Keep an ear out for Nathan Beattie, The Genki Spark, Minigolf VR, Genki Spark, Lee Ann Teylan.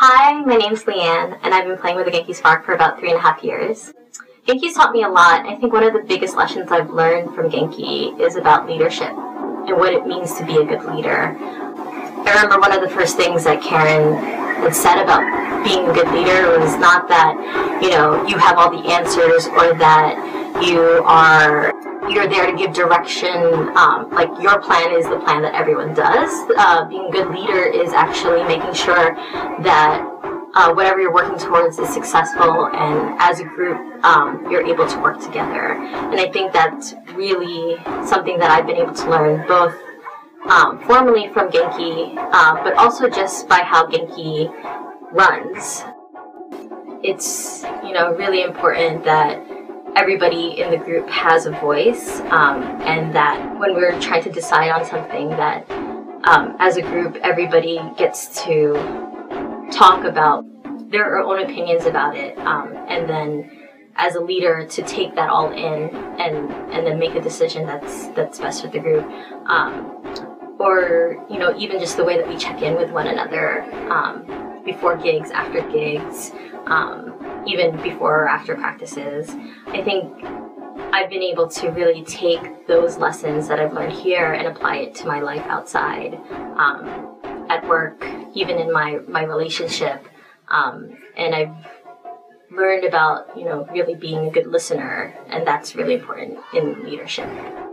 Hi, my name's Lee Ann, and I've been playing with the Genki Spark for about 3.5 years. Genki's taught me a lot. I think one of the biggest lessons I've learned from Genki is about leadership and what it means to be a good leader. I remember one of the first things that Karen had said about being a good leader was not that, you have all the answers or that you're there to give direction, like your plan is the plan that everyone does. Being a good leader is actually making sure that whatever you're working towards is successful, and as a group, you're able to work together. And I think that's really something that I've been able to learn, both formally from Genki, but also just by how Genki runs. It's, really important that everybody in the group has a voice, and that when we're trying to decide on something, that as a group everybody gets to talk about their own opinions about it, and then as a leader to take that all in and then make a decision that's best for the group, or even just the way that we check in with one another before gigs, after gigs, even before or after practices. I think I've been able to really take those lessons that I've learned here and apply it to my life outside, at work, even in my relationship. And I've learned about, really being a good listener, and that's really important in leadership.